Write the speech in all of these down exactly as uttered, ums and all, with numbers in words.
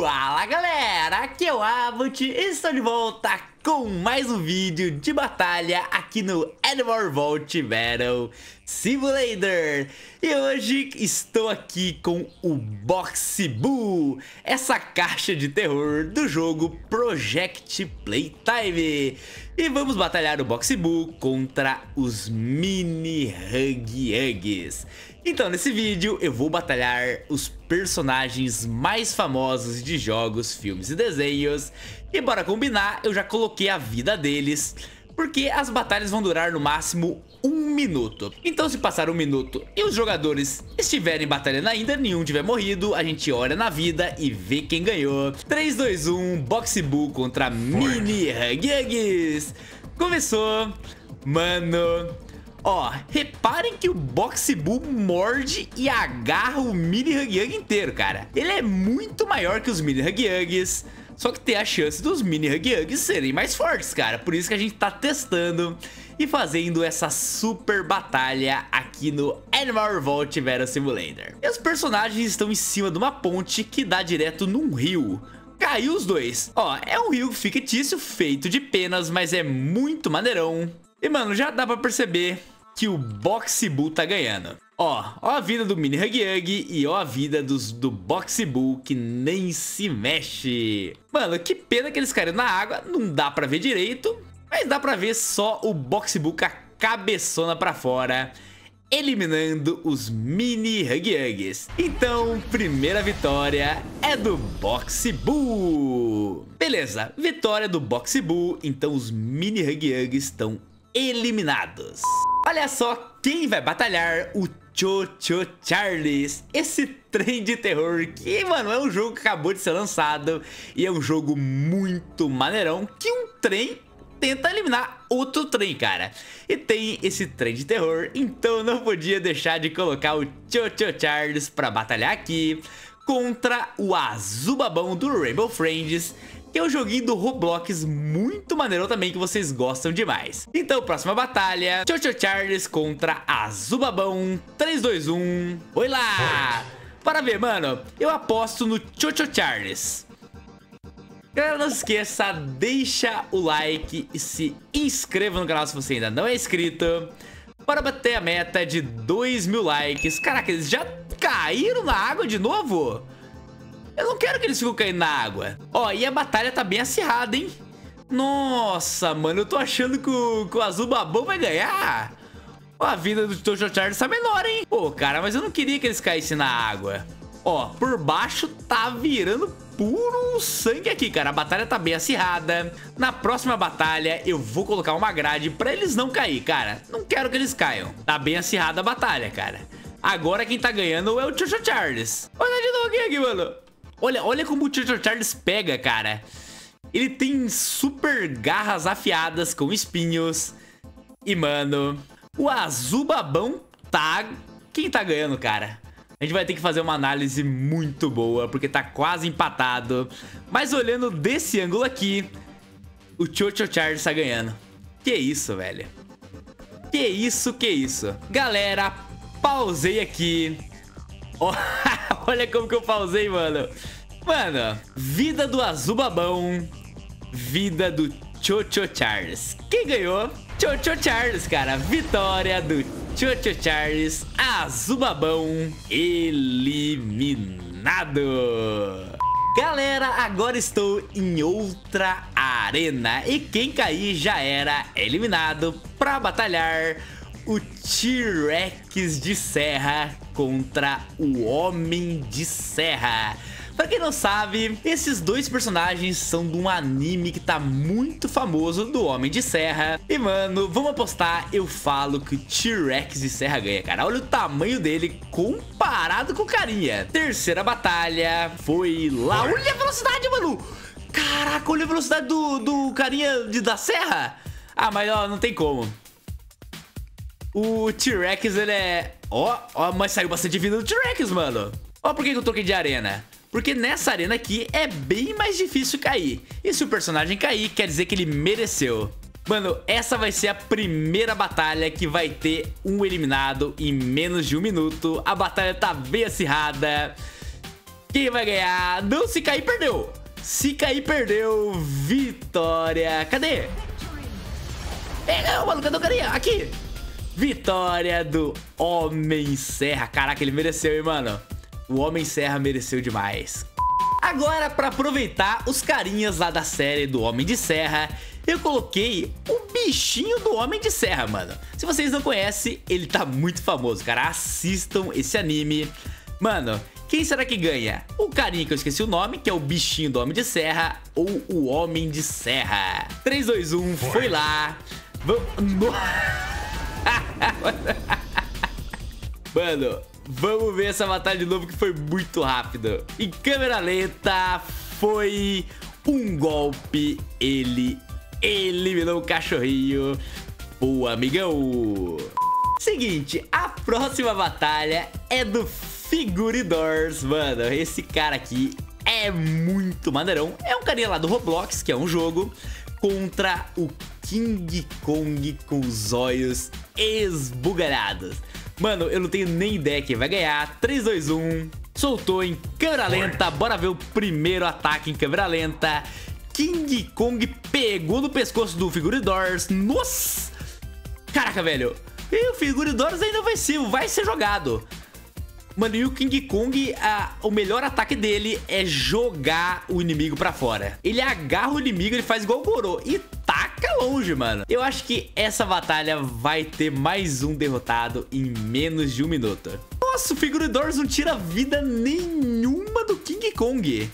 Fala galera, aqui é o AbooT e estou de volta com mais um vídeo de batalha aqui no Animal Revolt Battle Simulator. E hoje estou aqui com o Boxy Boo, essa caixa de terror do jogo Project Playtime. E vamos batalhar o Boxy Boo contra os Mini Huggy Wuggies. Então nesse vídeo eu vou batalhar os personagens mais famosos de jogos, filmes e desenhos. E bora combinar, eu já coloquei a vida deles, porque as batalhas vão durar no máximo um minuto. Então se passar um minuto e os jogadores estiverem batalhando ainda, nenhum tiver morrido, a gente olha na vida e vê quem ganhou. três, dois, um, Boxy Boo contra Mini Huggy Wuggies. Começou. Mano, ó, reparem que o Boxy Boo morde e agarra o Mini Huggy Wuggy inteiro, cara. Ele é muito maior que os Mini Huggy Wuggies, só que tem a chance dos Mini Huggy Wuggies serem mais fortes, cara. Por isso que a gente tá testando e fazendo essa super batalha aqui no Animal Revolt Battle Simulator. E os personagens estão em cima de uma ponte que dá direto num rio. Caiu os dois. Ó, é um rio fictício feito de penas, mas é muito maneirão. E mano, já dá pra perceber que o Boxy Boo tá ganhando. Ó, ó a vida do Mini Huggy Wuggy e ó a vida dos, do Boxy Boo, que nem se mexe. Mano, que pena que eles caíram na água, não dá pra ver direito, mas dá pra ver só o Boxy Boo com a cabeçona pra fora, eliminando os Mini Huggy Wuggies. Então, primeira vitória é do Boxy Boo. Beleza, vitória do Boxy Boo, então os Mini Huggy Wuggies estão eliminados. Olha só quem vai batalhar, o Choo Choo Charles, esse trem de terror que, mano, é um jogo que acabou de ser lançado e é um jogo muito maneirão que um trem tenta eliminar outro trem, cara. E tem esse trem de terror, então eu não podia deixar de colocar o Choo Choo Charles pra batalhar aqui contra o Azul Babão do Rainbow Friends, que é um joguinho do Roblox muito maneiro também, que vocês gostam demais. Então, próxima batalha, Choo Choo Charles contra Azul Babão. Três, dois, um, oi lá! Para ver, mano, eu aposto no Choo Choo Charles. Galera, não se esqueça, deixa o like e se inscreva no canal se você ainda não é inscrito, para bater a meta de dois mil likes. Caraca, eles já caíram na água de novo? Eu não quero que eles fiquem caindo na água. Ó, e a batalha tá bem acirrada, hein? Nossa, mano, eu tô achando que o, que o Azul Babão vai ganhar. Ó, a vida do Choo Choo Charles tá menor, hein? Pô, cara, mas eu não queria que eles caíssem na água. Ó, por baixo tá virando puro sangue aqui, cara. A batalha tá bem acirrada. Na próxima batalha eu vou colocar uma grade pra eles não cair, cara. Não quero que eles caiam. Tá bem acirrada a batalha, cara. Agora quem tá ganhando é o Choo Choo Charles. Olha de novo quem aqui, mano. Olha, olha como o Choo Choo Charles pega, cara. Ele tem super garras afiadas com espinhos. E, mano, o Azul Babão tá... Quem tá ganhando, cara? A gente vai ter que fazer uma análise muito boa, porque tá quase empatado. Mas olhando desse ângulo aqui, o Choo Choo Charles tá ganhando. Que isso, velho. Que isso, que isso. Galera, pausei aqui. Ó... Olha como que eu pausei, mano. Mano, vida do Azul Babão, vida do Choo Choo Charles. Quem ganhou? Choo Choo Charles, cara. Vitória do Choo Choo Charles. Azul Babão eliminado. Galera, agora estou em outra arena e quem cair já era eliminado pra batalhar o T-Rex de Serra contra o Homem de Serra. Pra quem não sabe, esses dois personagens são de um anime que tá muito famoso, do Homem de Serra. E mano, vamos apostar, eu falo que o T-Rex de Serra ganha, cara. Olha o tamanho dele comparado com o carinha. Terceira batalha foi lá. Olha a velocidade, mano. Caraca, olha a velocidade do, do carinha de, da serra. Ah, mas ó, não tem como. O T-Rex, ele é... Ó, ó, mas saiu bastante vida do T-Rex, mano. Ó, por que eu troquei de arena? Porque nessa arena aqui é bem mais difícil cair. E se o personagem cair, quer dizer que ele mereceu. Mano, essa vai ser a primeira batalha que vai ter um eliminado em menos de um minuto. A batalha tá bem acirrada. Quem vai ganhar? Não, se cair, perdeu. Se cair, perdeu. Vitória. Cadê? É, não, mano, cadê o carinha? Aqui. Vitória do Homem Serra. Caraca, ele mereceu, hein, mano. O Homem Serra mereceu demais. Agora, pra aproveitar os carinhas lá da série do Homem de Serra, eu coloquei o bichinho do Homem de Serra, mano. Se vocês não conhecem, ele tá muito famoso, cara. Assistam esse anime. Mano, quem será que ganha? O carinha que eu esqueci o nome, que é o bichinho do Homem de Serra, ou o Homem de Serra? três, dois, um, foi lá. Vamos... Mano, vamos ver essa batalha de novo, que foi muito rápido. Em câmera lenta, foi um golpe. Ele eliminou o cachorrinho. Boa, amigão. Seguinte, a próxima batalha é do Figure Doors, mano. Esse cara aqui é muito maneirão. É um carinha lá do Roblox, que é um jogo, contra o King Kong com os olhos esbugalhados. Mano, eu não tenho nem ideia quem vai ganhar. três, dois, um. Soltou em câmera lenta. Bora ver o primeiro ataque em câmera lenta. King Kong pegou no pescoço do Figure Doors. Nossa! Caraca, velho. E o Figure Doors ainda vai ser, vai ser jogado. Mano, e o King Kong, a, o melhor ataque dele é jogar o inimigo pra fora. Ele agarra o inimigo, ele faz igual o Gorô e taca longe, mano. Eu acho que essa batalha vai ter mais um derrotado em menos de um minuto. Nossa, o Figure Doors não tira vida nenhuma do King Kong.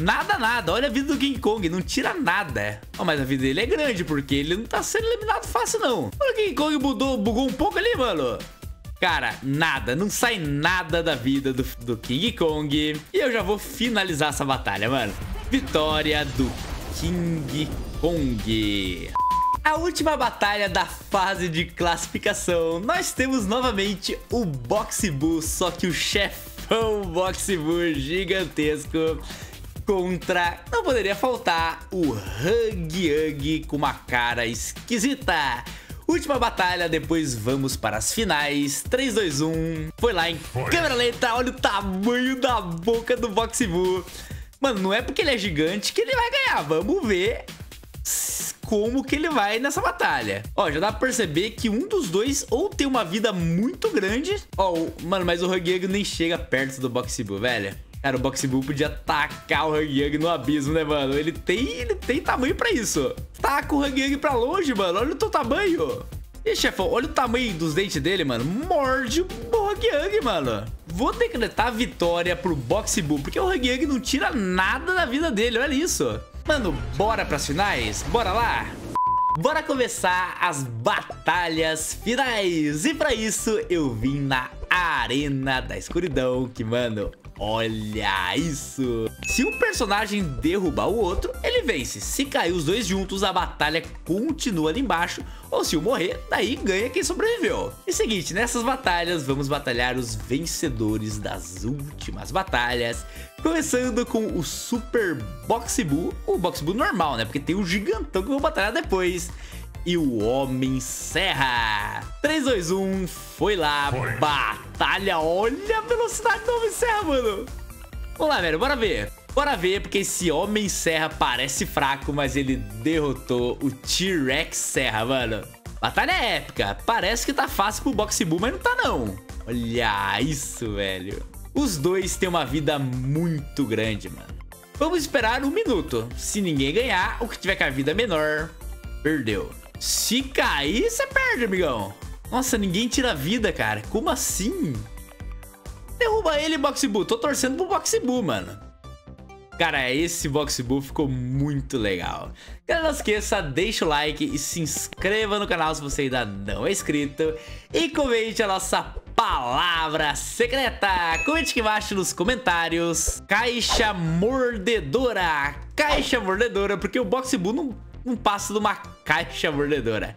Nada, nada. Olha a vida do King Kong. Não tira nada. Oh, mas a vida dele é grande, porque ele não tá sendo eliminado fácil, não. Olha, o King Kong mudou, bugou um pouco ali, mano. Cara, nada, não sai nada da vida do, do King Kong. E eu já vou finalizar essa batalha, mano. Vitória do King Kong. A última batalha da fase de classificação. Nós temos novamente o Boxy Boo, só que o chefão Boxy Boo gigantesco, contra, não poderia faltar, o Huggy Wuggy com uma cara esquisita. Última batalha, depois vamos para as finais. três, dois, um. Foi lá em Foi. câmera lenta. Olha o tamanho da boca do Boxy Boo. Mano, não é porque ele é gigante que ele vai ganhar. Vamos ver como que ele vai nessa batalha. Ó, já dá pra perceber que um dos dois ou tem uma vida muito grande. Ó, mano, mas o Huggy Wuggy nem chega perto do Boxy Boo, velho. Cara, o Boxy Boo podia tacar o Huggy Wuggy no abismo, né, mano? Ele tem, ele tem tamanho pra isso. Taca o Huggy Wuggy pra longe, mano. Olha o teu tamanho. E, chefão, olha o tamanho dos dentes dele, mano. Morde o Huggy Wuggy, mano. Vou decretar a vitória pro Boxy Boo, porque o Huggy Wuggy não tira nada da vida dele. Olha isso. Mano, bora pras finais? Bora lá? Bora começar as batalhas finais. E pra isso, eu vim na Arena da Escuridão, que, mano... Olha isso. Se um personagem derrubar o outro, ele vence. Se cair os dois juntos, a batalha continua ali embaixo. Ou se um morrer, daí ganha quem sobreviveu. E seguinte, nessas batalhas vamos batalhar os vencedores das últimas batalhas, começando com o Super Boxy Boo. O Boxy Boo normal, né? Porque tem o gigantão que eu vou batalhar depois. E o Homem Serra. três, dois, um, foi lá. Foi. Batalha, olha a velocidade do Homem Serra, mano. Vamos lá, velho, bora ver. Bora ver, porque esse Homem Serra parece fraco, mas ele derrotou o T-Rex Serra, mano. Batalha épica. Parece que tá fácil pro Boxy Boo, mas não tá, não. Olha isso, velho. Os dois têm uma vida muito grande, mano. Vamos esperar um minuto. Se ninguém ganhar, o que tiver com a vida menor, perdeu. Se cair, você perde, amigão. Nossa, ninguém tira vida, cara. Como assim? Derruba ele, Boxy Boo. Tô torcendo pro Boxy Boo, mano. Cara, esse Boxy Boo ficou muito legal. Cara, não esqueça, deixa o like e se inscreva no canal se você ainda não é inscrito. E comente a nossa palavra secreta. Comente aqui embaixo nos comentários. Caixa mordedora. Caixa mordedora, porque o Boxy Boo não... um passo de uma caixa mordedora.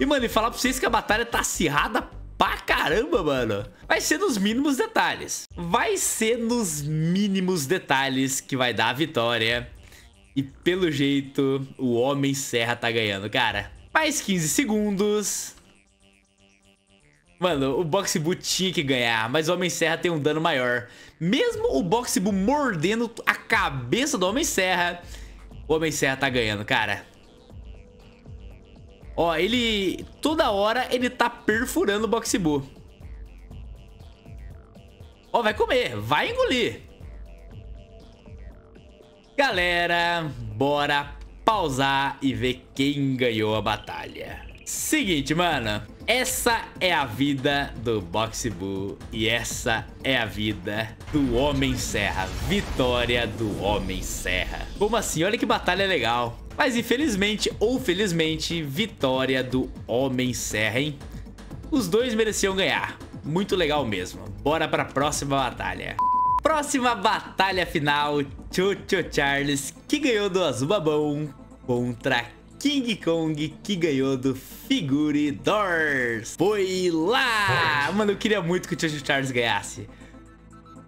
E, mano, e falar pra vocês que a batalha tá acirrada pra caramba, mano. Vai ser nos mínimos detalhes. Vai ser nos mínimos detalhes que vai dar a vitória. E, pelo jeito, o Homem Serra tá ganhando, cara. Mais quinze segundos. Mano, o Boxy Boo tinha que ganhar, mas o Homem de Serra tem um dano maior. Mesmo o Boxy Boo mordendo a cabeça do Homem de Serra, o Homem de Serra tá ganhando, cara. Ó, ele... toda hora ele tá perfurando o Boxy Boo. Ó, vai comer, vai engolir. Galera, bora pausar e ver quem ganhou a batalha. Seguinte, mano, essa é a vida do Boxy Boo e essa é a vida do Homem Serra. Vitória do Homem Serra. Como assim? Olha que batalha legal. Mas infelizmente ou felizmente, vitória do Homem Serra, hein? Os dois mereciam ganhar. Muito legal mesmo. Bora pra próxima batalha. Próxima batalha final, Choo Choo Charles, que ganhou do Azul Babão, contra King Kong, que ganhou do Figure Doors. Foi lá! Mano, eu queria muito que o Choo Choo Charles ganhasse.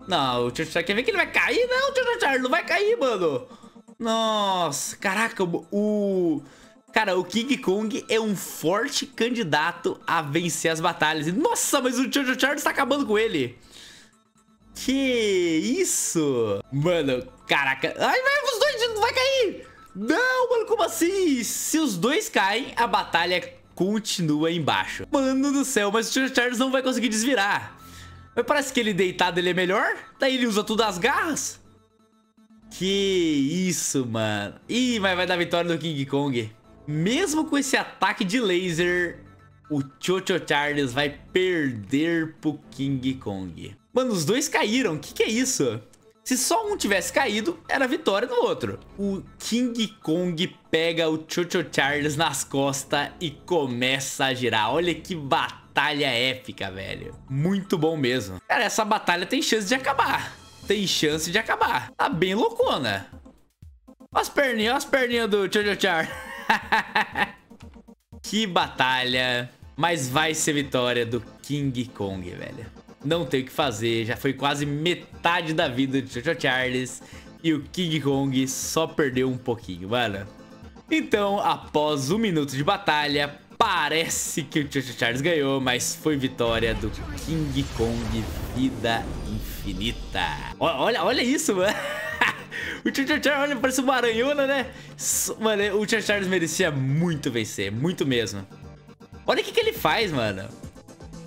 Não, o Choo Choo Charles, quer ver que ele vai cair? Não, o Choo Choo Charles não vai cair, mano. Nossa, caraca, o... Cara, o King Kong é um forte candidato a vencer as batalhas. Nossa, mas o Choo Choo Charles tá acabando com ele. Que isso? Mano, caraca. Ai, vai, os dois vai cair. Não, mano, como assim? Se os dois caem, a batalha continua embaixo. Mano do céu, mas o Choo Choo Charles não vai conseguir desvirar. Mas parece que ele deitado ele é melhor. Daí ele usa tudo as garras. Que isso, mano. Ih, mas vai dar vitória do King Kong. Mesmo com esse ataque de laser, o Choo Choo Charles vai perder pro King Kong. Mano, os dois caíram. Que que é isso? Se só um tivesse caído, era vitória do outro. O King Kong pega o Choo Choo Charles nas costas e começa a girar. Olha que batalha épica, velho. Muito bom mesmo. Cara, essa batalha tem chance de acabar. Tem chance de acabar. Tá bem loucona. Olha as perninhas, olha as perninhas do Choo Choo Charles. Que batalha. Mas vai ser vitória do King Kong, velho. Não tem o que fazer, já foi quase metade da vida de Choo Choo Charles e o King Kong só perdeu um pouquinho, mano. Então, após um minuto de batalha, parece que o Choo Choo Charles ganhou, mas foi vitória do King Kong, vida infinita. Olha, olha isso, mano. O Choo Choo Charles, olha, parece uma aranhona, né? Mano, o Choo Choo Charles merecia muito vencer, muito mesmo. Olha o que que ele faz, mano.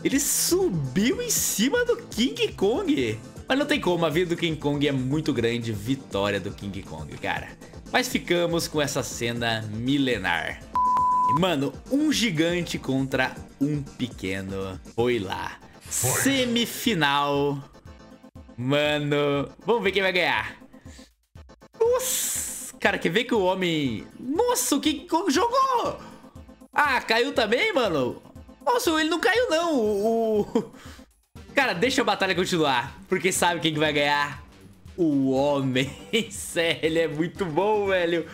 Ele subiu em cima do King Kong. Mas não tem como, a vida do King Kong é muito grande. Vitória do King Kong, cara. Mas ficamos com essa cena milenar. Mano, um gigante contra um pequeno. Foi lá. Foi. Semifinal. Mano, vamos ver quem vai ganhar. Nossa, cara, quer ver que o homem... Nossa, o King Kong jogou. Ah, caiu também, mano. Nossa, ele não caiu não, o, o... Cara, deixa a batalha continuar, porque sabe quem que vai ganhar? O Homem Serra, ele é muito bom, velho.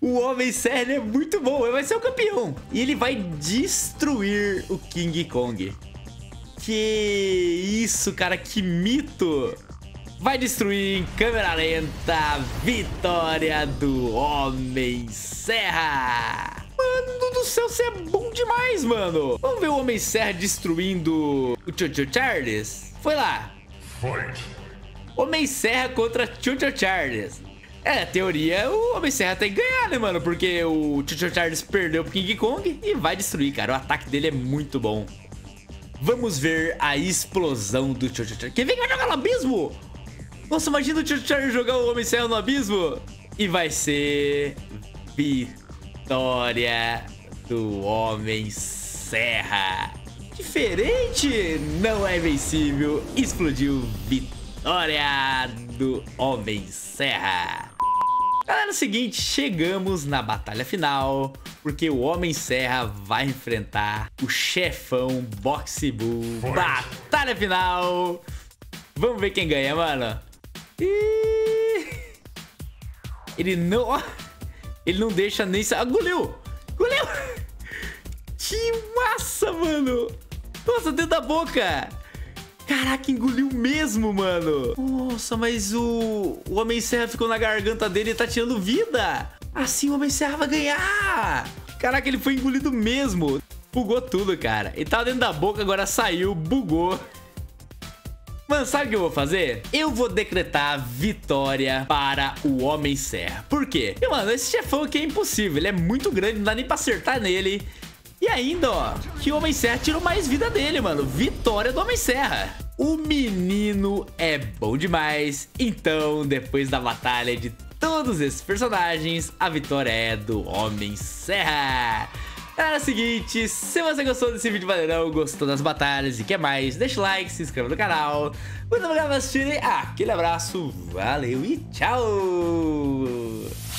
O Homem Serra, ele é muito bom, ele vai ser o campeão. E ele vai destruir o King Kong. Que isso, cara, que mito. Vai destruir em câmera lenta, vitória do Homem Serra. Mano do céu, você é bom demais, mano. Vamos ver o Homem Serra destruindo o Choo Choo Charles? Foi lá. Fight. Homem Serra contra Choo Choo Charles. É, na teoria, o Homem Serra tem que ganhar, né, mano? Porque o Choo Choo Charles perdeu pro King Kong e vai destruir, cara. O ataque dele é muito bom. Vamos ver a explosão do Choo Choo Charles. Quer ver que vai jogar no abismo? Nossa, imagina o Choo Choo Charles jogar o Homem Serra no abismo. E vai ser... Vitória do Homem Serra. Diferente, não é vencível. Explodiu, vitória do Homem Serra. Galera, é o seguinte, chegamos na batalha final, porque o Homem Serra vai enfrentar o chefão Boxy Boo. Batalha final. Vamos ver quem ganha, mano. E... Ele não... Ele não deixa nem... Ah, engoliu! Engoliu! Que massa, mano! Nossa, dentro da boca! Caraca, engoliu mesmo, mano! Nossa, mas o... O Homem Serra ficou na garganta dele e tá tirando vida! Assim o Homem Serra vai ganhar! Caraca, ele foi engolido mesmo! Bugou tudo, cara. E tava dentro da boca, agora saiu, bugou. Mano, sabe o que eu vou fazer? Eu vou decretar vitória para o Homem Serra. Por quê? Porque, mano, esse chefão aqui é impossível. Ele é muito grande, não dá nem pra acertar nele. E ainda, ó, que o Homem Serra tirou mais vida dele, mano. Vitória do Homem Serra. O menino é bom demais. Então, depois da batalha de todos esses personagens, a vitória é do Homem Serra. Cara, é o seguinte, se você gostou desse vídeo, valerão, gostou das batalhas e quer mais, deixa o like, se inscreva no canal. Muito obrigado por assistir, aquele abraço, valeu e tchau!